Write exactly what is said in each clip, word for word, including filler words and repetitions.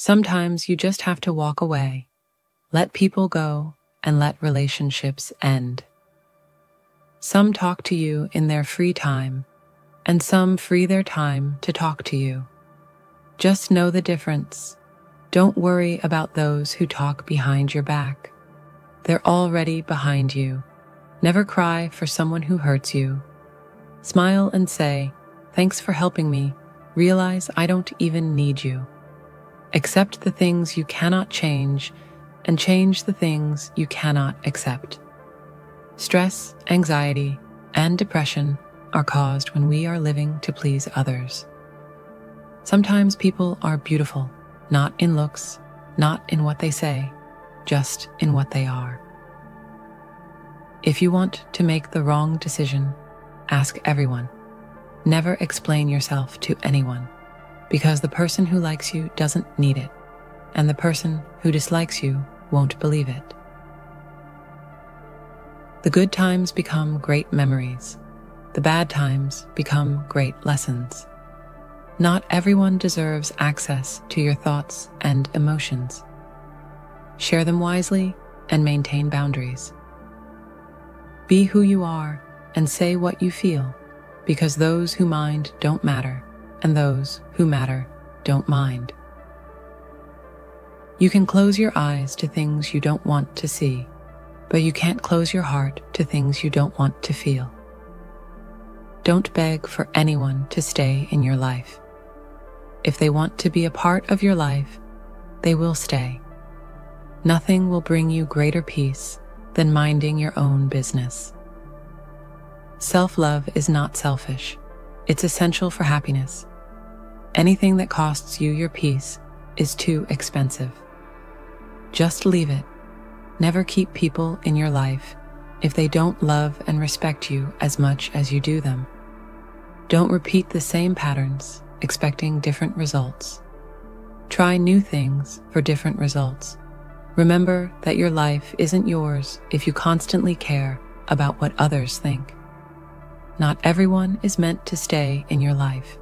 Sometimes you just have to walk away, let people go, and let relationships end. Some talk to you in their free time, and some free their time to talk to you. Just know the difference. Don't worry about those who talk behind your back. They're already behind you. Never cry for someone who hurts you. Smile and say, "Thanks for helping me. Realize I don't even need you." Accept the things you cannot change, and change the things you cannot accept. Stress, anxiety, and depression are caused when we are living to please others. Sometimes people are beautiful, not in looks, not in what they say, just in what they are. If you want to make the wrong decision, ask everyone. Never explain yourself to anyone, because the person who likes you doesn't need it, and the person who dislikes you won't believe it. The good times become great memories. The bad times become great lessons. Not everyone deserves access to your thoughts and emotions. Share them wisely and maintain boundaries. Be who you are and say what you feel, because those who mind don't matter, and those who matter don't mind. You can close your eyes to things you don't want to see, but you can't close your heart to things you don't want to feel. Don't beg for anyone to stay in your life. If they want to be a part of your life, they will stay. Nothing will bring you greater peace than minding your own business. Self-love is not selfish. It's essential for happiness. Anything that costs you your peace is too expensive. Just leave it. Never keep people in your life if they don't love and respect you as much as you do them. Don't repeat the same patterns, expecting different results. Try new things for different results. Remember that your life isn't yours if you constantly care about what others think. Not everyone is meant to stay in your life.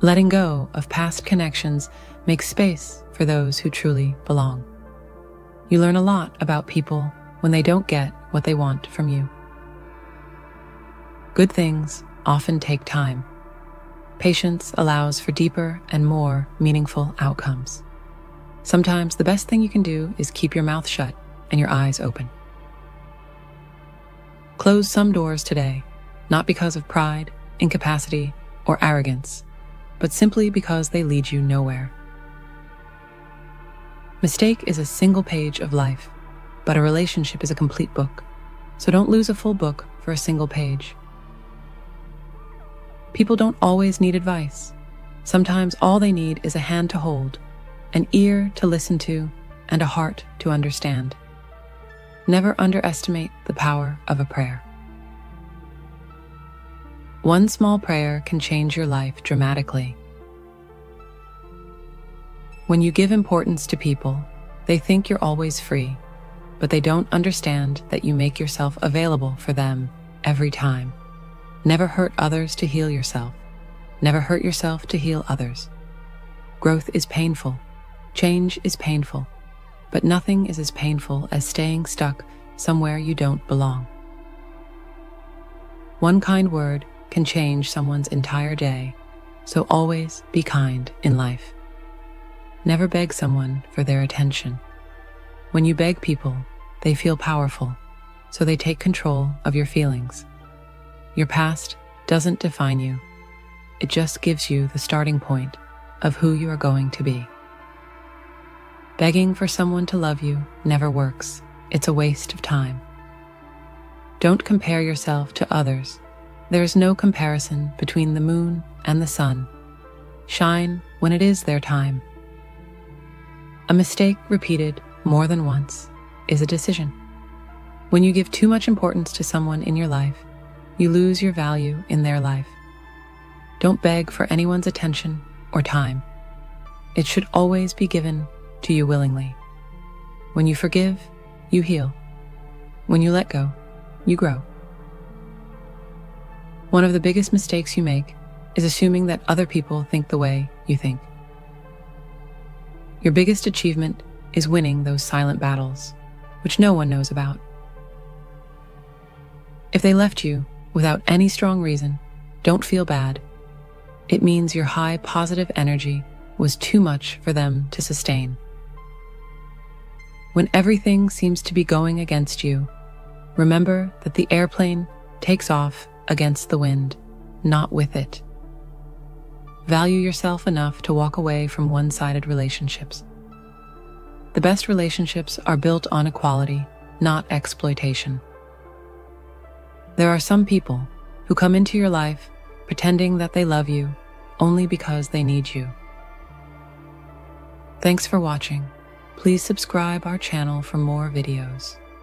Letting go of past connections makes space for those who truly belong. You learn a lot about people when they don't get what they want from you. Good things often take time. Patience allows for deeper and more meaningful outcomes. Sometimes the best thing you can do is keep your mouth shut and your eyes open. Close some doors today, not because of pride, incapacity, or arrogance, but simply because they lead you nowhere. Mistake is a single page of life, but a relationship is a complete book, so don't lose a full book for a single page. People don't always need advice. Sometimes all they need is a hand to hold, an ear to listen to, and a heart to understand. Never underestimate the power of a prayer. One small prayer can change your life dramatically. When you give importance to people, they think you're always free, but they don't understand that you make yourself available for them every time. Never hurt others to heal yourself. Never hurt yourself to heal others. Growth is painful. Change is painful. But nothing is as painful as staying stuck somewhere you don't belong. One kind word can change someone's entire day, so always be kind in life. Never beg someone for their attention. When you beg people, they feel powerful, so they take control of your feelings. Your past doesn't define you. It just gives you the starting point of who you are going to be. Begging for someone to love you never works. It's a waste of time. Don't compare yourself to others. There is no comparison between the moon and the sun. Shine when it is their time. A mistake repeated more than once is a decision. When you give too much importance to someone in your life, you lose your value in their life. Don't beg for anyone's attention or time. It should always be given to you willingly. When you forgive, you heal. When you let go, you grow. One of the biggest mistakes you make is assuming that other people think the way you think. Your biggest achievement is winning those silent battles, which no one knows about. If they left you without any strong reason, don't feel bad. It means your high positive energy was too much for them to sustain. When everything seems to be going against you, remember that the airplane takes off against the wind, not with it. Value yourself enough to walk away from one-sided relationships. The best relationships are built on equality, not exploitation. There are some people who come into your life pretending that they love you only because they need you. Thanks for watching. Please subscribe our channel for more videos.